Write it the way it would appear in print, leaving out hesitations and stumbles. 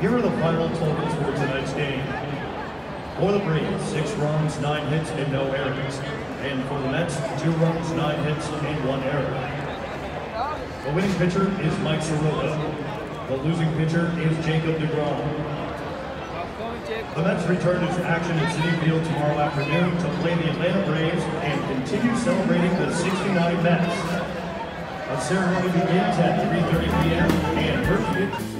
Here are the final totals for tonight's game. For the Braves, 6 runs, 9 hits, and no errors. And for the Mets, 2 runs, 9 hits, and 1 error. The winning pitcher is Mike Soroka. The losing pitcher is Jacob DeGrom. The Mets return to action at Citi Field tomorrow afternoon to play the Atlanta Braves and continue celebrating the 69 Mets. A ceremony begins at 3:30 p.m. and